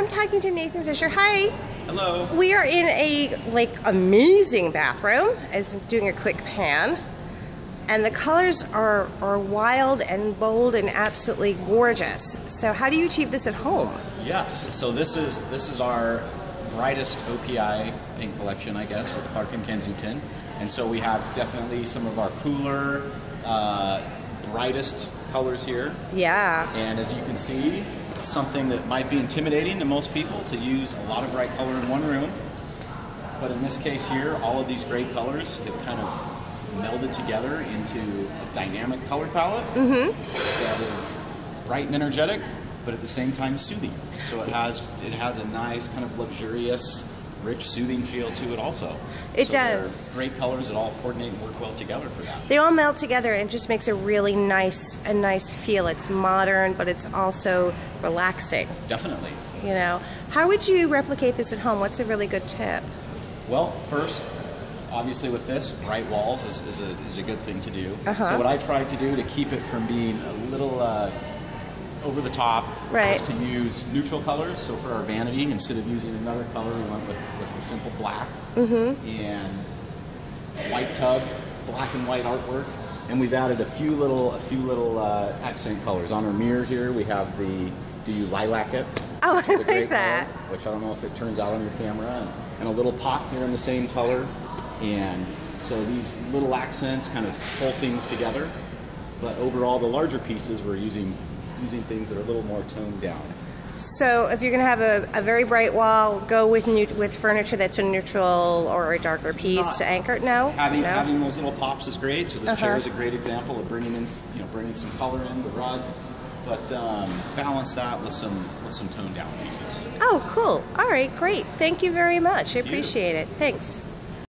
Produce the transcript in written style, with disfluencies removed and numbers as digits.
I'm talking to Nathan Fischer. Hi. Hello. We are in a amazing bathroom. As I'm doing a quick pan, and the colors are wild and bold and absolutely gorgeous. So how do you achieve this at home? Yes. So this is our brightest OPI paint collection, I guess, with Clark and Kensington. And so we have definitely some of our cooler, brightest colors here. Yeah. And as you can see, it's something that might be intimidating to most people to use a lot of bright color in one room. But in this case here, all of these great colors have kind of melded together into a dynamic color palette that is bright and energetic, but at the same time soothing. So it has a nice kind of luxurious, rich, soothing feel to it also. It does. Great colors that all coordinate and work well together for that. They all meld together and it just makes a really nice feel. It's modern, but it's also relaxing. Definitely. You know, how would you replicate this at home? What's a really good tip? Well, first, obviously with this, bright walls is a good thing to do. So what I try to do to keep it from being a little over the top is to use neutral colors. So for our vanity, instead of using another color, we went with a simple black and a white tub, black and white artwork, and we've added a few little accent colors. On our mirror here, we have the "Do you lilac it?" Oh, I like that. Color, which I don't know if it turns out on your camera, and a little pot here in the same color, and so these little accents kind of pull things together. But overall, the larger pieces we're using things that are a little more toned down. So if you're going to have a very bright wall, go with furniture that's a neutral or a darker piece to anchor it. Having those little pops is great. So this chair is a great example of bringing in, you know, bringing some color in the rug, but balance that with some toned down pieces. Oh, cool. All right, great. Thank you very much. I appreciate it. Thanks.